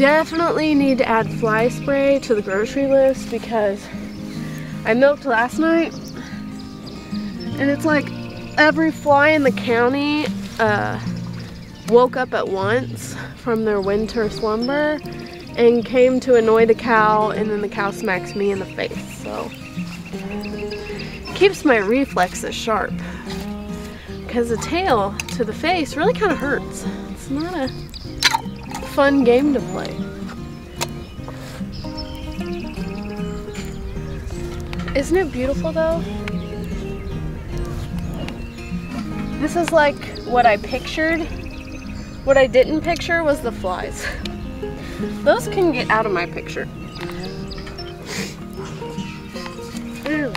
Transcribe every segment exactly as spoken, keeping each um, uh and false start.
definitely need to add fly spray to the grocery list because I milked last night and it's like every fly in the county uh, woke up at once from their winter slumber and came to annoy the cow, and then the cow smacks me in the face. So keeps my reflexes sharp because the tail to the face really kind of hurts. It's not a fun game to play. Isn't it beautiful though? This is like what I pictured. What I didn't picture was the flies. Those can get out of my picture. Ew.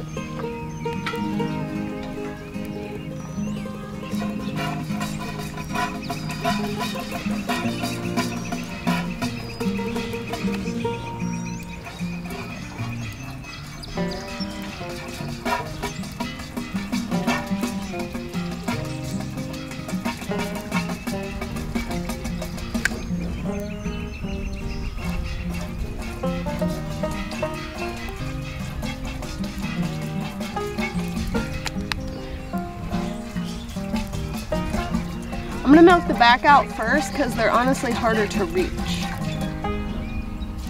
I'm gonna milk the back out first because they're honestly harder to reach.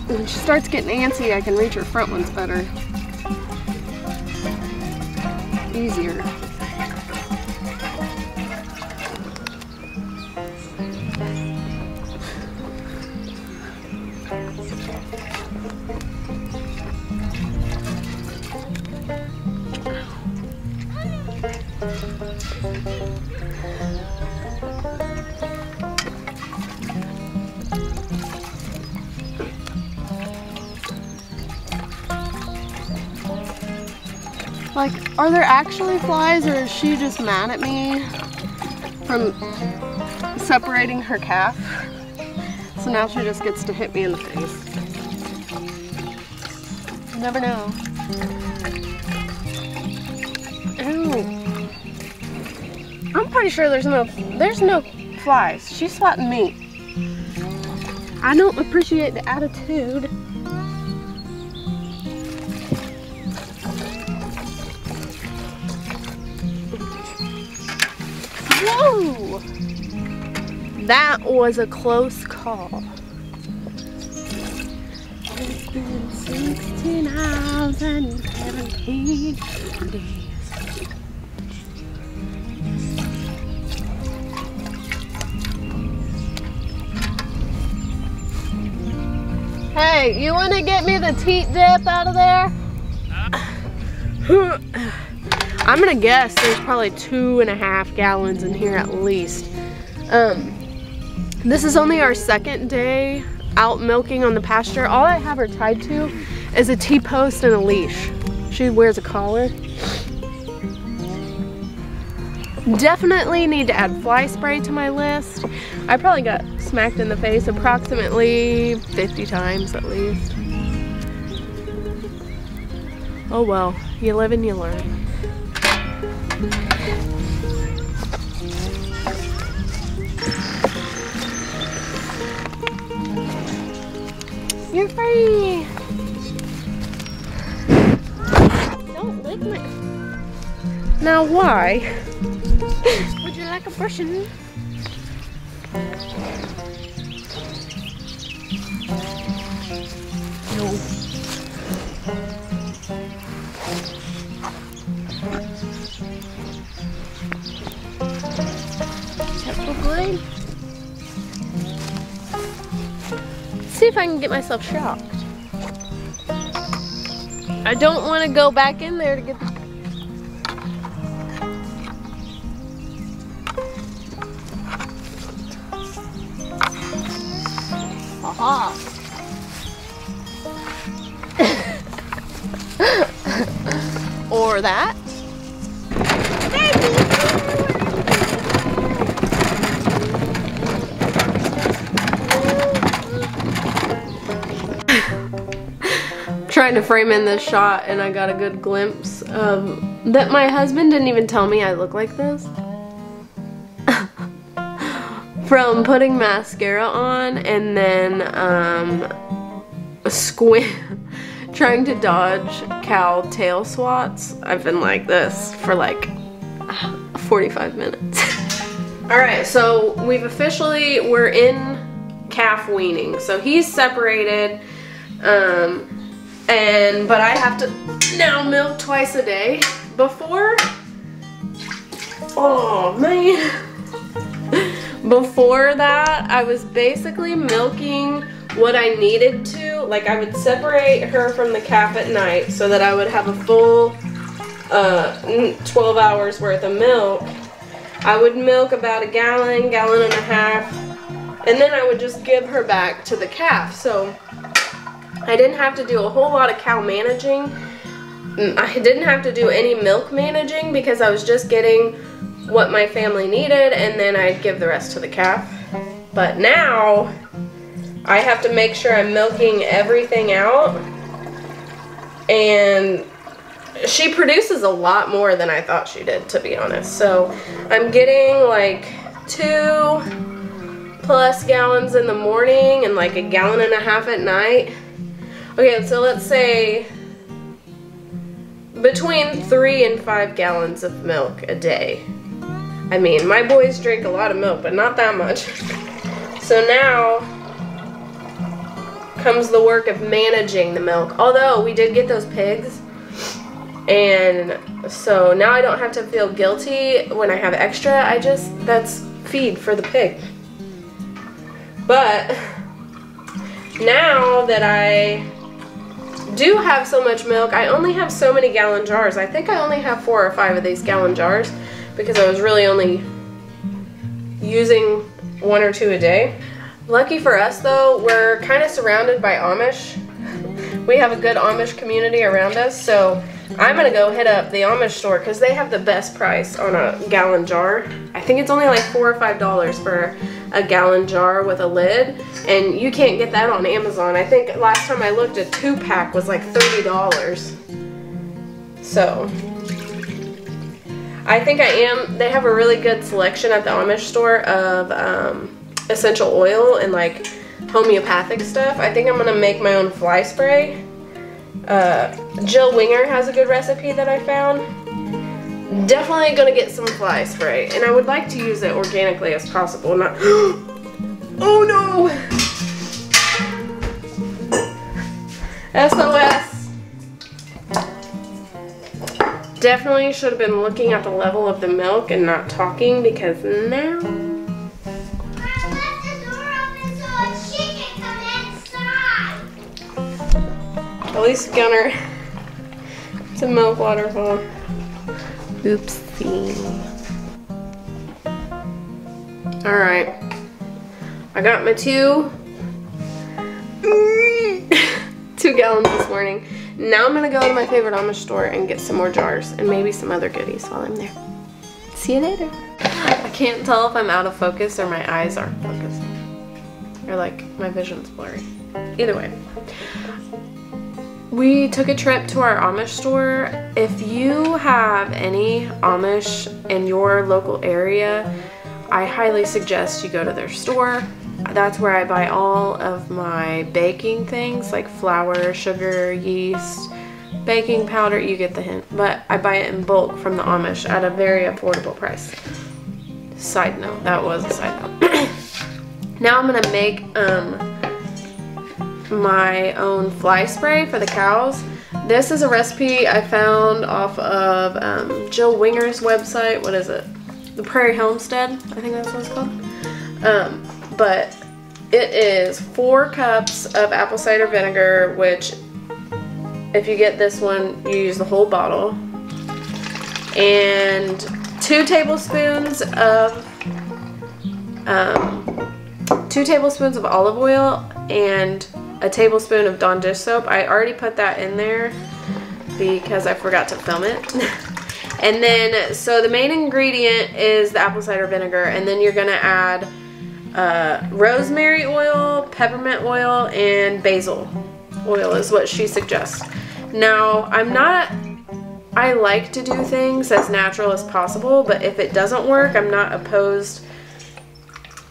When she starts getting antsy, I can reach her front ones better. Easier. Like, are there actually flies, or is she just mad at me from separating her calf? So now she just gets to hit me in the face. You never know. Ew. I'm pretty sure there's no, there's no flies. She's swatting me. I don't appreciate the attitude. Whoa! That was a close call. It's been sixteen hours and seventeen days. Hey, you want to get me the teat dip out of there? Huh? I'm gonna guess there's probably two and a half gallons in here at least. Um, this is only our second day out milking on the pasture. All I have her tied to is a T-post and a leash. She wears a collar. Definitely need to add fly spray to my list. I probably got smacked in the face approximately fifty times at least. Oh well, you live and you learn. You're free! Don't lick my... Now why? Would you like a brushing? No. Good. See if I can get myself shocked. I don't want to go back in there to get the... Aha! Or that. Trying to frame in this shot, and I got a good glimpse of that. My husband didn't even tell me I look like this. from putting mascara on and then um, squint, trying to dodge cow tail swats. I've been like this for like forty-five minutes. Alright, so we've officially, we're in calf weaning. So he's separated, um, and, but I have to now milk twice a day. Before, oh man, before that I was basically milking what I needed to. Like I would separate her from the calf at night so that I would have a full uh, twelve hours worth of milk. I would milk about a gallon, gallon and a half, and then I would just give her back to the calf. So I didn't have to do a whole lot of cow managing. I didn't have to do any milk managing because I was just getting what my family needed and then I'd give the rest to the calf. But now I have to make sure I'm milking everything out, and she produces a lot more than I thought she did, to be honest. So I'm getting like two plus gallons in the morning and like a gallon and a half at night. Okay, so let's say between three and five gallons of milk a day. I mean, my boys drink a lot of milk, but not that much. So now comes the work of managing the milk. Although we did get those pigs, and so now I don't have to feel guilty when I have extra. I just, that's feed for the pig. But now that I do have so much milk, I only have so many gallon jars. I think I only have four or five of these gallon jars because I was really only using one or two a day. Lucky for us though, we're kind of surrounded by Amish. We have a good Amish community around us, so I'm gonna go hit up the Amish store because they have the best price on a gallon jar. I think it's only like four or five dollars for a gallon jar with a lid, and you can't get that on Amazon. I think last time I looked, a two pack was like thirty dollars. So I think I am, they have a really good selection at the Amish store of um, essential oil and like homeopathic stuff. I think I'm gonna make my own fly spray. Uh, Jill Winger has a good recipe that I found. Definitely gonna get some fly spray, and I would like to use it organically as possible. Not. Oh no! S O S. Definitely should have been looking at the level of the milk and not talking, because now. Mom, left the door open so she can come inside. At least Gunner. It's a milk waterfall. Oopsie. Alright. I got my two two gallons this morning. Now I'm gonna go to my favorite Amish store and get some more jars and maybe some other goodies while I'm there. See you later. I can't tell if I'm out of focus or my eyes aren't focused. Or like my vision's blurry. Either way. We took a trip to our Amish store. If you have any Amish in your local area, I highly suggest you go to their store. That's where I buy all of my baking things, like flour, sugar, yeast, baking powder, you get the hint. But I buy it in bulk from the Amish at a very affordable price. Side note, that was a side note. Now I'm gonna make, um, my own fly spray for the cows. This is a recipe I found off of um, Jill Winger's website. What is it? The Prairie Homestead, I think that's what it's called. Um, but it is four cups of apple cider vinegar, which if you get this one, you use the whole bottle, and two tablespoons of um, two tablespoons of olive oil and a tablespoon of Dawn dish soap. I already put that in there because I forgot to film it. And then, so the main ingredient is the apple cider vinegar, and then you're gonna add uh, rosemary oil, peppermint oil, and basil oil is what she suggests. Now, I'm not, I like to do things as natural as possible, but if it doesn't work, I'm not opposed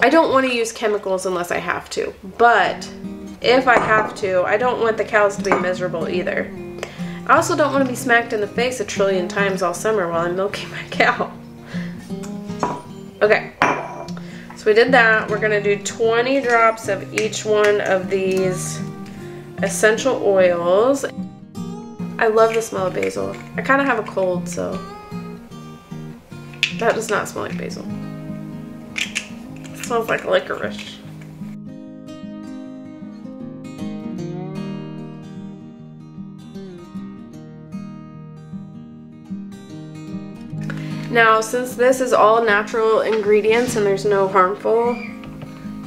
I don't want to use chemicals unless I have to, but if I have to, I don't want the cows to be miserable either. I also don't want to be smacked in the face a trillion times all summer while I'm milking my cow. Okay, so we did that. We're going to do twenty drops of each one of these essential oils. I love the smell of basil. I kind of have a cold, so that does not smell like basil. It smells like licorice. Now, since this is all natural ingredients and there's no harmful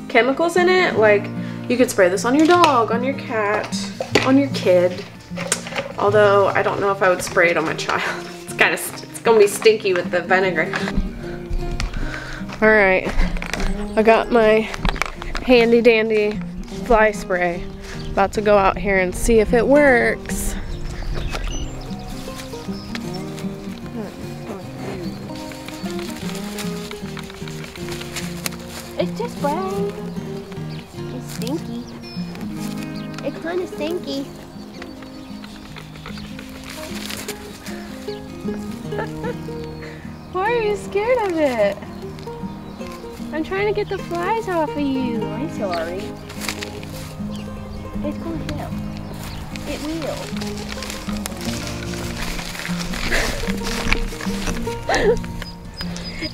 chemicals in it, like, you could spray this on your dog, on your cat, on your kid. Although, I don't know if I would spray it on my child. It's kind of, it's gonna be stinky with the vinegar. All right, I got my handy dandy fly spray. About to go out here and see if it works. It's just brown. It's stinky. It's kind of stinky. Why are you scared of it? I'm trying to get the flies off of you. I'm sorry. It's going to help. It will.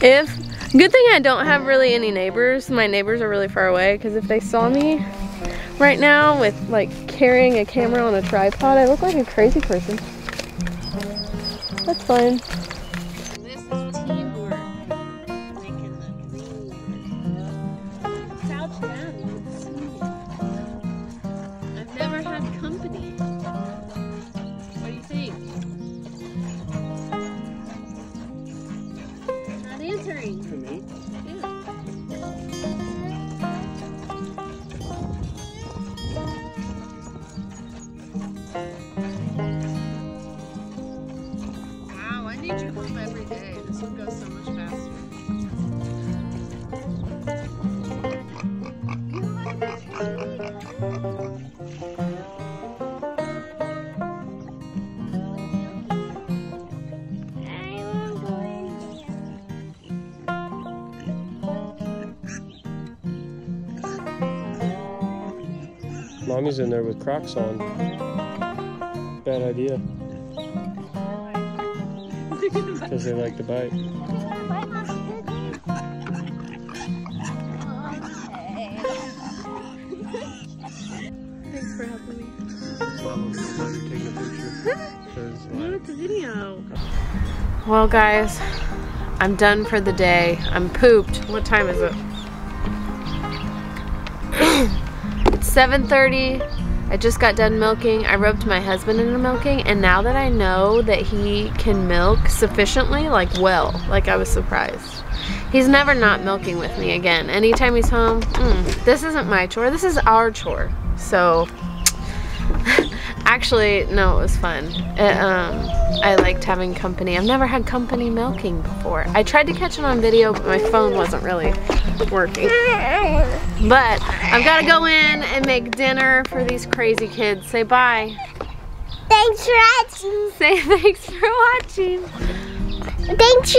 If Good thing I don't have really any neighbors. My neighbors are really far away, because if they saw me right now with like carrying a camera on a tripod, I look like a crazy person. That's fine. This is teamwork. Making the green. South Mountain. I've never had company. What do you think? Not answering. Mommy's in there with Crocs on. Bad idea. Because they like to bite. Thanks for helping me. No, it's a video. Well, guys, I'm done for the day. I'm pooped. What time is it? seven thirty. I just got done milking. I roped my husband into milking, and now that I know that he can milk sufficiently, like well, like I was surprised. He's never not milking with me again. Anytime he's home, mm, this isn't my chore, this is our chore. So, actually, no, it was fun. It, um, I liked having company. I've never had company milking before. I tried to catch it on video, but my phone wasn't really working. But I've got to go in and make dinner for these crazy kids. Say bye. Thanks for watching. Say thanks for watching. Thanks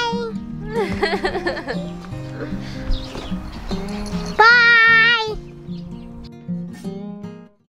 for watching. Bye.